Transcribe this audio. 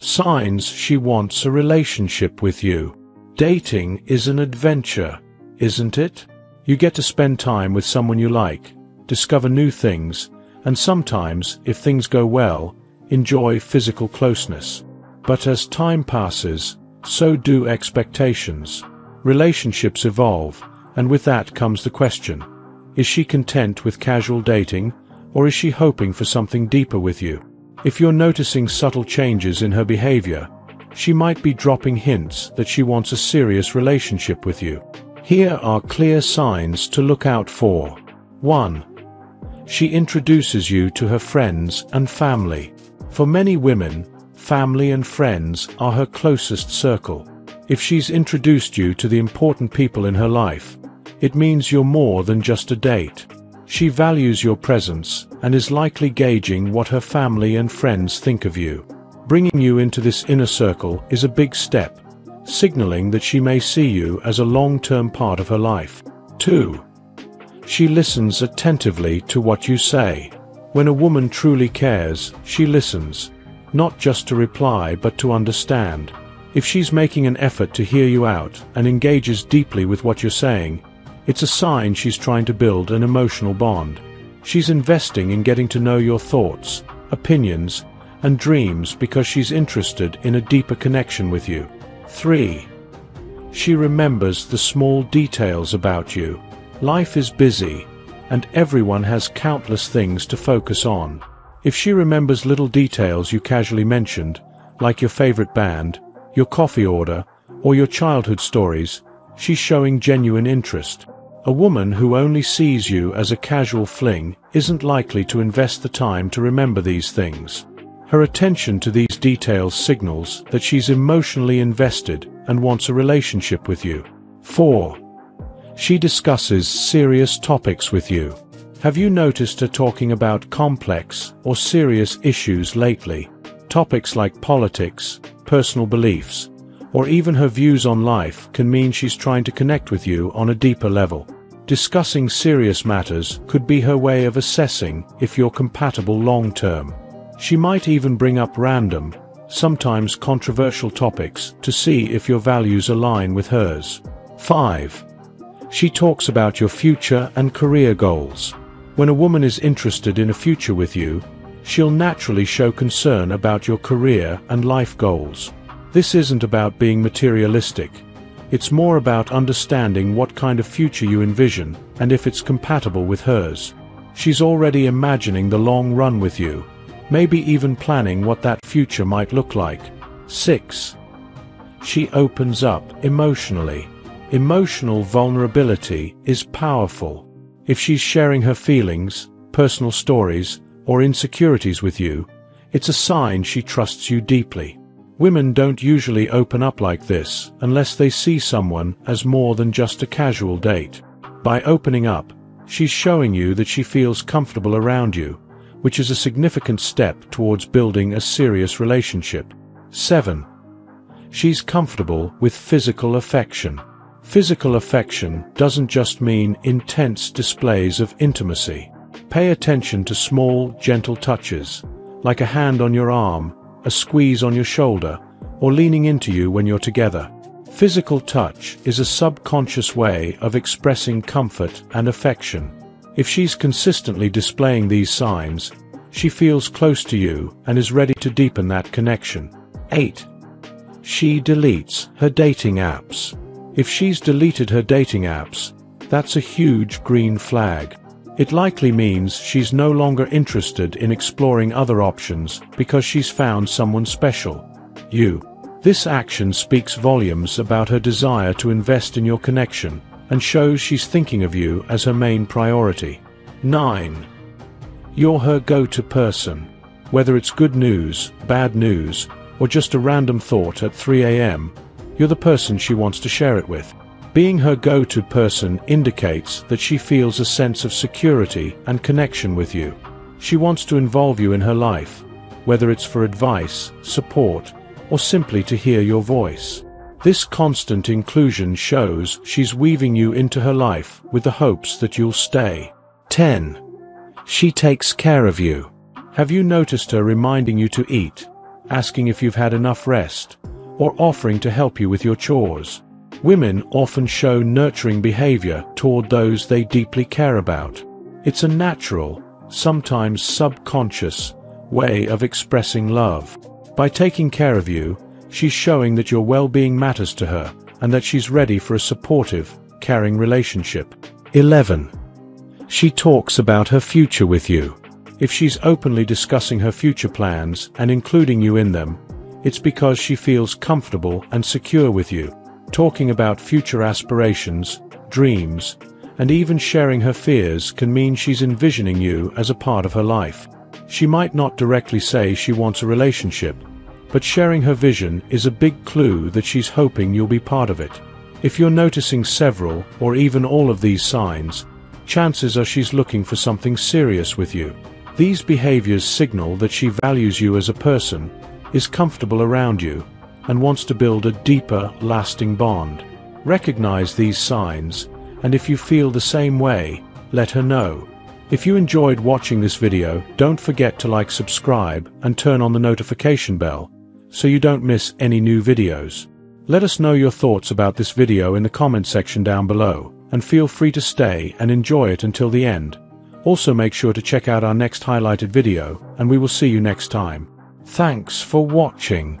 Signs she wants a relationship with you. Dating is an adventure, isn't it? You get to spend time with someone you like, discover new things, and sometimes, if things go well, enjoy physical closeness. But as time passes, so do expectations. Relationships evolve, and with that comes the question: is she content with casual dating, or is she hoping for something deeper with you? If you're noticing subtle changes in her behavior, she might be dropping hints that she wants a serious relationship with you. Here are clear signs to look out for. 1. She introduces you to her friends and family. For many women, family and friends are her closest circle. If she's introduced you to the important people in her life, it means you're more than just a date. She values your presence and is likely gauging what her family and friends think of you. Bringing you into this inner circle is a big step, signaling that she may see you as a long-term part of her life. 2. She listens attentively to what you say. When a woman truly cares, she listens, not just to reply but to understand. If she's making an effort to hear you out and engages deeply with what you're saying, it's a sign she's trying to build an emotional bond. She's investing in getting to know your thoughts, opinions, and dreams because she's interested in a deeper connection with you. 3. She remembers the small details about you. Life is busy, and everyone has countless things to focus on. If she remembers little details you casually mentioned, like your favorite band, your coffee order, or your childhood stories, she's showing genuine interest. A woman who only sees you as a casual fling isn't likely to invest the time to remember these things. Her attention to these details signals that she's emotionally invested and wants a relationship with you. 4. She discusses serious topics with you. Have you noticed her talking about complex or serious issues lately? Topics like politics, personal beliefs, or even her views on life can mean she's trying to connect with you on a deeper level. Discussing serious matters could be her way of assessing if you're compatible long-term. She might even bring up random, sometimes controversial topics to see if your values align with hers. 5. She talks about your future and career goals. When a woman is interested in a future with you, she'll naturally show concern about your career and life goals. This isn't about being materialistic. It's more about understanding what kind of future you envision and if it's compatible with hers. She's already imagining the long run with you, maybe even planning what that future might look like. 6. She opens up emotionally. Emotional vulnerability is powerful. If she's sharing her feelings, personal stories, or insecurities with you, it's a sign she trusts you deeply. Women don't usually open up like this unless they see someone as more than just a casual date. By opening up, she's showing you that she feels comfortable around you, which is a significant step towards building a serious relationship. 7. She's comfortable with physical affection. Physical affection doesn't just mean intense displays of intimacy. Pay attention to small, gentle touches, like a hand on your arm, a squeeze on your shoulder, or leaning into you when you're together. Physical touch is a subconscious way of expressing comfort and affection. If she's consistently displaying these signs, she feels close to you and is ready to deepen that connection. 8. She deletes her dating apps. If she's deleted her dating apps, that's a huge green flag. It likely means she's no longer interested in exploring other options because she's found someone special, you. This action speaks volumes about her desire to invest in your connection and shows she's thinking of you as her main priority. 9. You're her go-to person. Whether it's good news, bad news, or just a random thought at 3 a.m., you're the person she wants to share it with. Being her go-to person indicates that she feels a sense of security and connection with you. She wants to involve you in her life, whether it's for advice, support, or simply to hear your voice. This constant inclusion shows she's weaving you into her life with the hopes that you'll stay. 10. She takes care of you. Have you noticed her reminding you to eat, asking if you've had enough rest, or offering to help you with your chores. Women often show nurturing behavior toward those they deeply care about. It's a natural, sometimes subconscious, way of expressing love. By taking care of you, she's showing that your well-being matters to her, and that she's ready for a supportive, caring relationship. 11. She talks about her future with you. If she's openly discussing her future plans and including you in them, it's because she feels comfortable and secure with you. Talking about future aspirations, dreams, and even sharing her fears can mean she's envisioning you as a part of her life. She might not directly say she wants a relationship, but sharing her vision is a big clue that she's hoping you'll be part of it. If you're noticing several or even all of these signs, chances are she's looking for something serious with you. These behaviors signal that she values you as a person, is comfortable around you, and wants to build a deeper, lasting bond. Recognize these signs, and if you feel the same way, let her know. If you enjoyed watching this video, don't forget to like, subscribe, and turn on the notification bell, so you don't miss any new videos. Let us know your thoughts about this video in the comment section down below, and feel free to stay and enjoy it until the end. Also make sure to check out our next highlighted video, and we will see you next time. Thanks for watching.